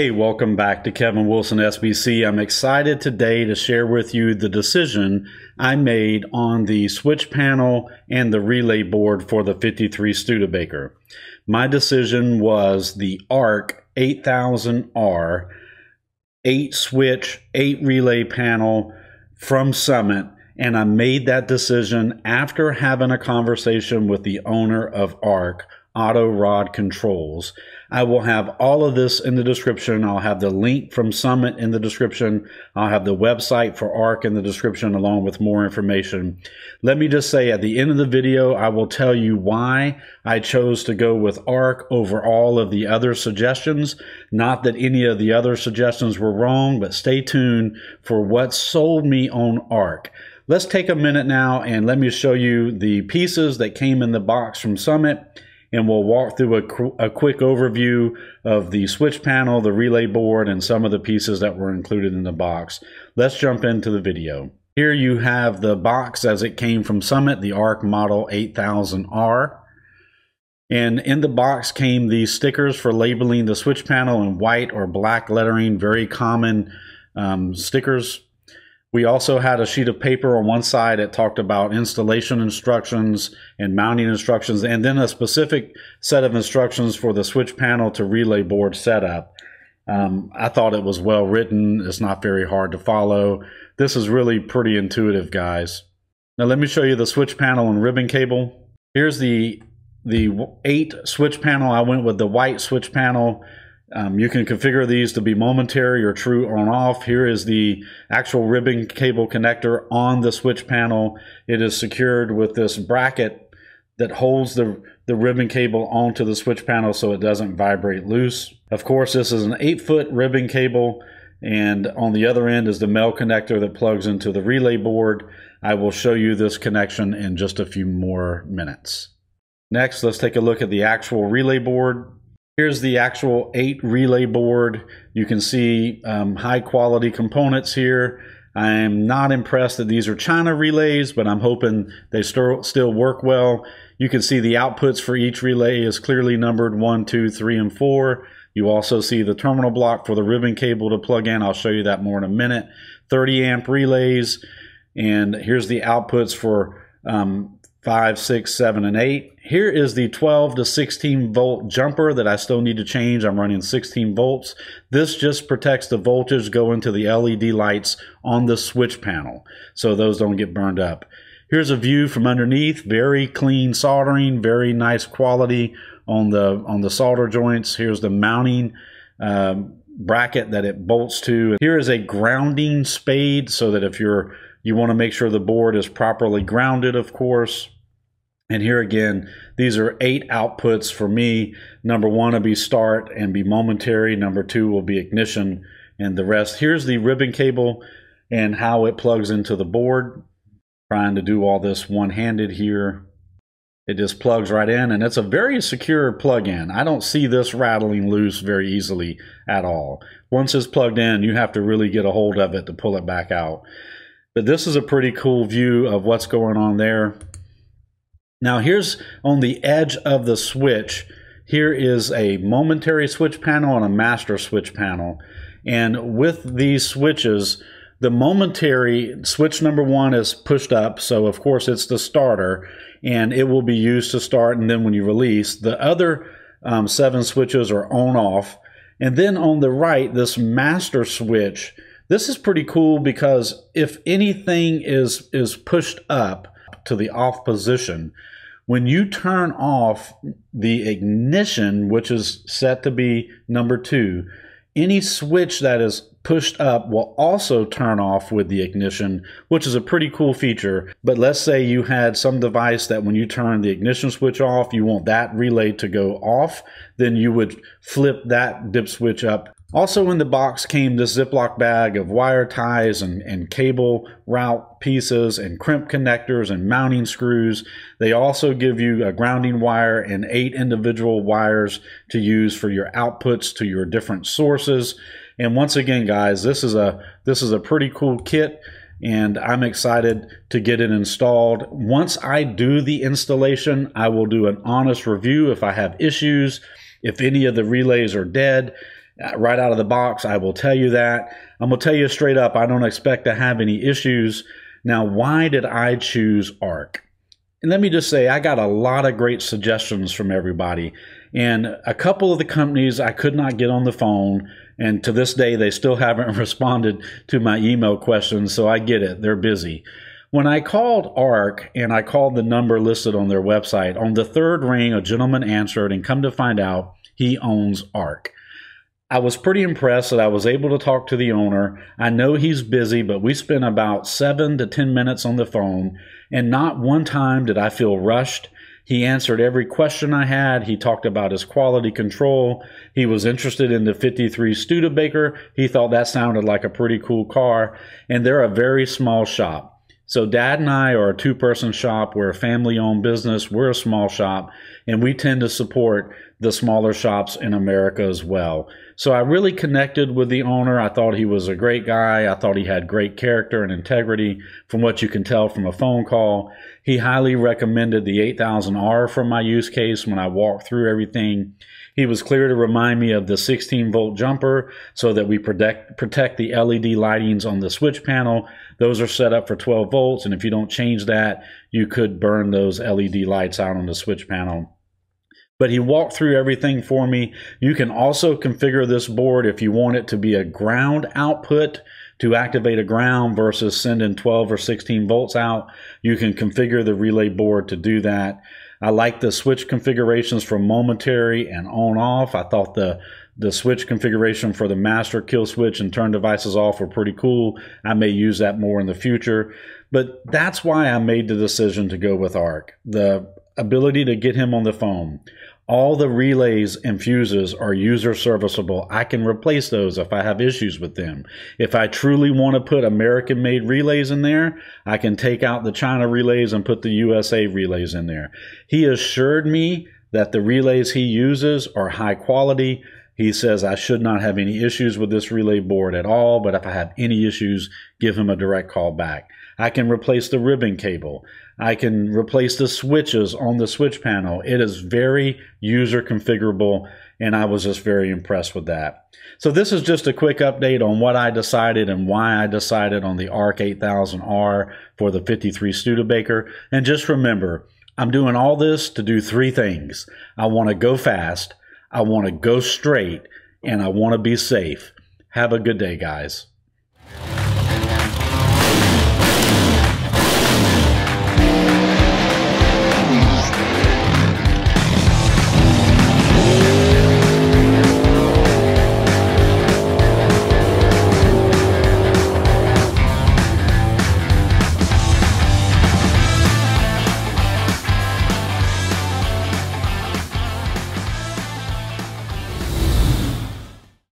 Hey, welcome back to Kevin Wilson SBC. I'm excited today to share with you the decision I made on the switch panel and the relay board for the 53 Studebaker. My decision was the ARC 8000R 8-switch, 8-relay panel from Summit, and I made that decision after having a conversation with the owner of ARC Auto Rod Controls. I will have all of this in the description. I'll have the link from Summit in the description. I'll have the website for ARC in the description along with more information. Let me just say at the end of the video, I will tell you why I chose to go with ARC over all of the other suggestions. Not that any of the other suggestions were wrong, but stay tuned for what sold me on ARC. Let's take a minute now and let me show you the pieces that came in the box from Summit. And we'll walk through a quick overview of the switch panel, the relay board, and some of the pieces that were included in the box. Let's jump into the video. Here you have the box as it came from Summit, the ARC Model 8000R. And in the box came these stickers for labeling the switch panel in white or black lettering, very common stickers. We also had a sheet of paper on one side that talked about installation instructions and mounting instructions, and then a specific set of instructions for the switch panel to relay board setup. I thought it was well written. It's not very hard to follow. This is really pretty intuitive, guys. Now let me show you the switch panel and ribbon cable. Here's the 8 switch panel. I went with the white switch panel. You can configure these to be momentary or true on off. Here is the actual ribbon cable connector on the switch panel. It is secured with this bracket that holds the ribbon cable onto the switch panel so it doesn't vibrate loose. Of course, this is an 8-foot ribbon cable, and on the other end is the male connector that plugs into the relay board. I will show you this connection in just a few more minutes. Next, let's take a look at the actual relay board. Here's the actual 8 relay board. You can see high quality components here. I am not impressed that these are China relays, but I'm hoping they still work well. You can see the outputs for each relay is clearly numbered 1, 2, 3, and 4. You also see the terminal block for the ribbon cable to plug in. I'll show you that more in a minute. 30-amp relays. And here's the outputs for 5, 6, 7, and 8. Here is the 12 to 16 volt jumper that I still need to change. I'm running 16 volts. This just protects the voltage going to the LED lights on the switch panel so those don't get burned up. Here's a view from underneath. Very clean soldering, very nice quality on the solder joints. Here's the mounting bracket that it bolts to. Here is a grounding spade so that if you want to make sure the board is properly grounded, of course. And here again, these are 8 outputs for me. Number 1 will be start and be momentary. Number 2 will be ignition and the rest. Here's the ribbon cable and how it plugs into the board. Trying to do all this one-handed here. It just plugs right in, and it's a very secure plug-in. I don't see this rattling loose very easily at all. Once it's plugged in, you have to really get a hold of it to pull it back out. But this is a pretty cool view of what's going on there. Now here's on the edge of the switch. Here is a momentary switch panel and a master switch panel. And with these switches, the momentary switch number 1 is pushed up. So of course it's the starter and it will be used to start. And then when you release, the other 7 switches are on off. And then on the right, this master switch. This is pretty cool because if anything is pushed up to the off position, when you turn off the ignition, which is set to be number 2, any switch that is pushed up will also turn off with the ignition, which is a pretty cool feature. But let's say you had some device that when you turn the ignition switch off, you want that relay to go off, then you would flip that dip switch up. Also in the box came this Ziploc bag of wire ties and cable route pieces and crimp connectors and mounting screws. They also give you a grounding wire and 8 individual wires to use for your outputs to your different sources. And once again, guys, this is a pretty cool kit, and I'm excited to get it installed. Once I do the installation, I will do an honest review if I have issues, if any of the relays are dead. right out of the box. I will tell you that. I'm going to tell you straight up, I don't expect to have any issues. Now, why did I choose ARC? And let me just say, I got a lot of great suggestions from everybody. And a couple of the companies I could not get on the phone. And to this day, they still haven't responded to my email questions. So I get it. They're busy. When I called ARC and I called the number listed on their website, on the third ring, a gentleman answered, and come to find out, he owns ARC. I was pretty impressed that I was able to talk to the owner. I know he's busy, but we spent about 7 to 10 minutes on the phone, and not one time did I feel rushed. He answered every question I had. He talked about his quality control. He was interested in the 53 Studebaker. He thought that sounded like a pretty cool car, and they're a very small shop. So Dad and I are a two-person shop. We're a family-owned business. We're a small shop, and we tend to support the smaller shops in America as well. So I really connected with the owner. I thought he was a great guy. I thought he had great character and integrity from what you can tell from a phone call. He highly recommended the 8000R for my use case when I walked through everything. He was clear to remind me of the 16-volt jumper so that we protect the LED lightings on the switch panel. Those are set up for 12 volts, and if you don't change that, you could burn those LED lights out on the switch panel. But he walked through everything for me. You can also configure this board if you want it to be a ground output to activate a ground versus sending 12 or 16 volts out. You can configure the relay board to do that. I like the switch configurations for momentary and on-off. I thought the switch configuration for the master kill switch and turn devices off were pretty cool. I may use that more in the future. But that's why I made the decision to go with ARC. The ability to get him on the phone. All the relays and fuses are user serviceable. I can replace those if I have issues with them. If I truly want to put American-made relays in there, I can take out the China relays and put the USA relays in there. He assured me that the relays he uses are high quality. He says I should not have any issues with this relay board at all, but if I have any issues, give him a direct call back. I can replace the ribbon cable. I can replace the switches on the switch panel. It is very user configurable, and I was just very impressed with that. So this is just a quick update on what I decided and why I decided on the ARC 8000R for the 53 Studebaker. And just remember, I'm doing all this to do three things. I want to go fast, I want to go straight, and I want to be safe. Have a good day, guys.